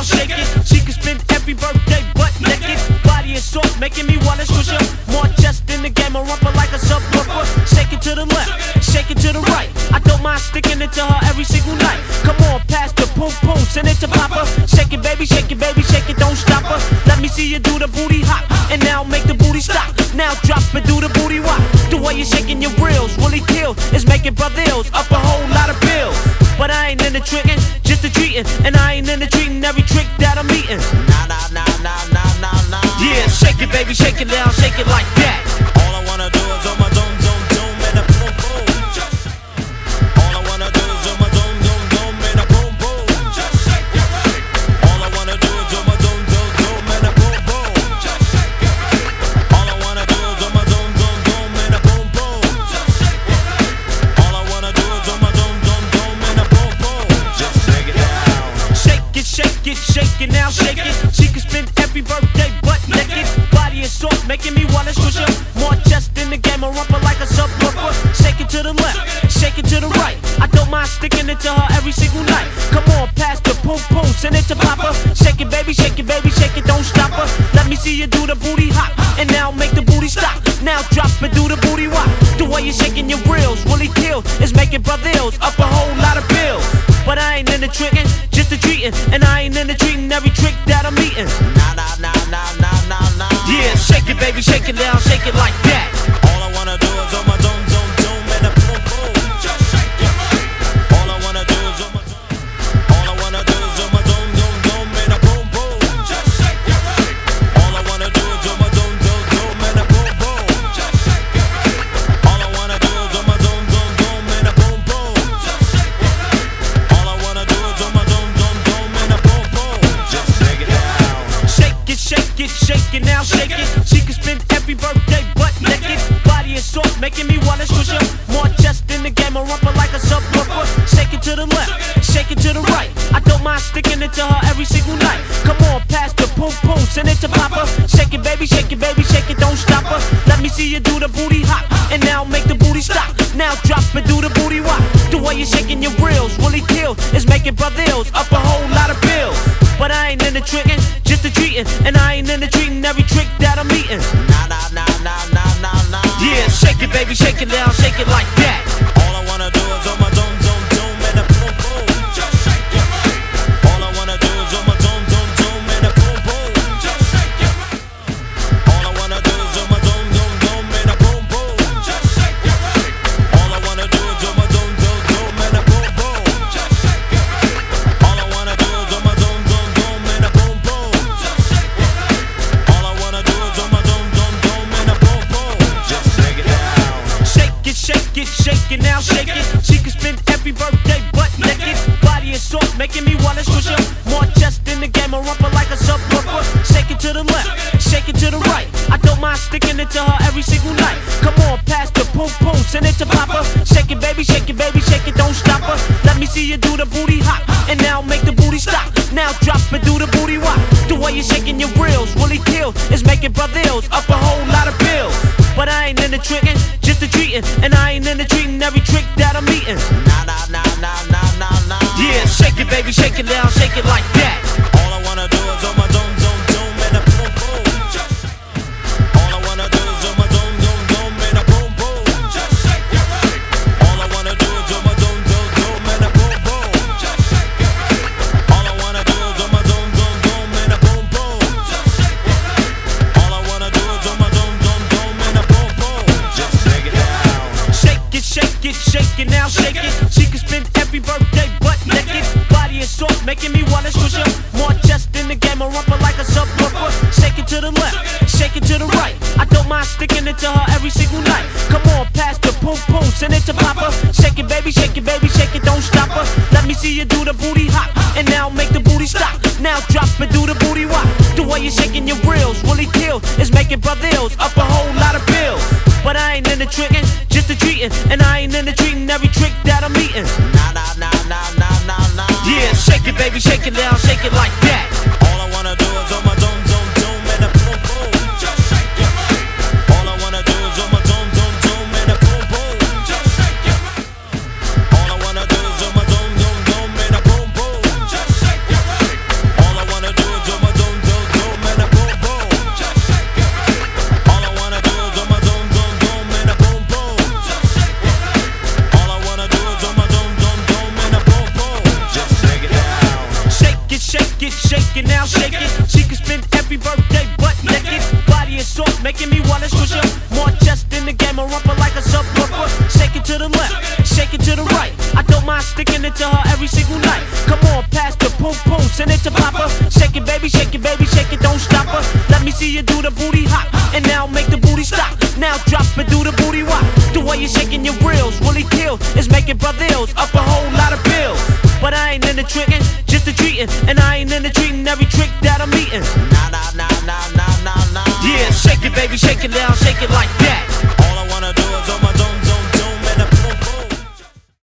down, shake it. She could spend every birthday butt naked. Body is soft, making me wanna squish her. More chest in the game, a rumper like a subwoofer. Shake it to the left, shake it to the right. I don't mind sticking it to her every single night. Come on, pass the poom poom, send it to Papa. Shake it, baby, shake it, baby, shake it, don't stop her. Let me see you do the booty hop, and now make the booty stop. Now drop and do the booty rock. The way you're shaking your reels, really kill. It's making brother ills up a whole lot of bills. But I ain't into tricking, just a treating. And I ain't into treating every trick that I'm eating. Nah. Yeah, shake it, baby, shake it down, shake it like that. All I wanna do is on my dome, dome, dome, and a boom, boom. All I wanna do is on my dome, dome, dome, and a boom, boom. All I wanna do is on my dome, dome, dome, and a boom, boom. All I wanna do is on my dome, dome, dome, and a boom, boom. All I wanna do is on my dome, dome, dome, and a boom, boom. Just shake it down. Shake it, shake it now, shake it. She can spend every birthday butt naked. Body is soft, making me wanna squish her. More chest in the game, a rumper like a subwoofer. Shake it to the left, shake it to the right. I don't mind sticking it to her every single night. Come on, pass the poom poom, send it to Papa. Shake it, baby, shake it, baby, shake it, don't stop her. Let me see you do the booty hop, and now make the booty stop. Now drop and do the booty rock. The way you're shaking your reels, really kill. It's making brother ills up a whole lot of bills. But I ain't into tricking, just a treating. And I ain't into treating every trick that I'm eating. Nah. Yeah, shake it, baby, shake it down, shake it like that. All I wanna do is on my dome, dome, dome, and a boom, boom. Just shake it. All I wanna do is on my dome. All I wanna do is on my dome, dome, dome, and a boom, boom. Just shake it. All I wanna do is on my dome, dome, dome, and a boom, boom. Just shake it. All I wanna do is on my dome, dome, dome, and a boom, boom. Just shake it. All I wanna do is on my dome, dome, dome, and a boom, boom. Just shake it down. Shake it, shake it now, shake it. She can spend every birthday butt naked. Body is soft, making me wanna squish her. More chest in the game, a rumper like a subwoofer. Shake it to the left, shake it to the right. I don't mind sticking it to her every single night. Come on, pass the poom poom, send it to Papa. Shake it, baby, shake it, baby, shake it, don't stop her. Let me see you do the booty hop, and now make the booty stop. Now drop and do the booty rock. The way you're shaking your reels, really kill. It's making brother ills up a whole lot of bills. But I ain't into tricking, just a treating. And I ain't into treating every trick that I'm eating. Nah. Yeah, shake it, baby, shake it down, shake it like that. All I wanna do is on my dome, dome, dome, and a boom, boom. Just shake it. All I wanna do is on my dome, dome, dome, and a boom, boom. Just shake it. All I wanna do is on my dome, dome, dome, and a boom, boom. Just shake it. All I wanna do is on my dome, dome, dome, and a boom, boom. Just shake it. All I wanna do is on my dome, dome, dome, and a boom, boom. Just shake it. All I wanna do is on my dome, dome, dome, and a boom, boom. Just shake it down. Shake it, shake it now, shake it. She can spend every birthday butt naked. Body is soft, making me wanna squish her. More chest in the game, a rumper like a subwoofer. Shake it to the left, shake it to the right. I don't mind sticking it to her every single night. Come on, pass the poom poom, send it to Papa. Shake it, baby, shake it, baby, shake it, don't stop her. Let me see you do the booty hop, and now make the booty stop. Now drop and do the booty rock. The way you're shaking your reels, really kill. It's making brother ills up a whole lot of bills. But I ain't into tricking, just a treating. And I ain't into treating every trick that I'm eating. Nah. Yeah, shake it, baby, shake it down, shake it like that. All I wanna do is on my dome, dome, dome, and a boom, boom. Just shake it. All I wanna do is on my dome, dome, dome, and a boom, boom. Just shake it. All I wanna do is on my dome, dome, dome, and a boom, boom. Just shake it. All I wanna do is on my dome, dome, dome, and a boom, boom. Just shake it. All I wanna do is on my dome, dome, dome, and a boom, boom. Just shake it down. Shake it, shake it now, shake it. She can spend every birthday butt naked. Body is soft, making me wanna squish her. More chest in the game, a rumper like a subwoofer. Shake it to the left, shake it to the right. I don't mind sticking it to her every single night. Come on, pass the poom poom, send it to Papa. Shake it, baby, shake it, baby, shake it, don't stop her. Let me see you do the booty hop, and now make the booty stop. Now drop and do the booty rock. The way you're shaking your reels, really kill. It's making brother ills up a whole lot of bills. But I ain't into tricking, just a treating. And I ain't into treating every trick that I'm eating. Nah. Yeah, shake it, baby, shake it down, shake it like that. All I wanna do is on my dome, dome, dome, and a boom, boom. Just shake it. All I wanna do is on my dome, dome, dome, and a boom, boom. Just shake it. All I wanna do is on my dome, dome, dome, and a boom, boom. Just shake it. All I wanna shaking. She could spend every birthday butt naked. Body is short, making me wanna squish her. More chest in the game, a rumper like a subwoofer. Shake it to the left, shake it to the right. I don't mind sticking it to her every single night. Come on, pass the poom poom, send it to Papa. Shake it, baby, shake it, baby, shake it, don't stop her. Let me see you do the booty hop, and now make the booty stop. Now drop it, do the booty wop. The way you're shaking your grills, really kill. It's making brothers up a whole lot of bills. But I ain't into tricking, just the treating. And I ain't into treating every trick that I'm eating. Nah, nah, nah, nah, nah, nah, nah. Yeah, shake it, baby, shake it now, shake it like that.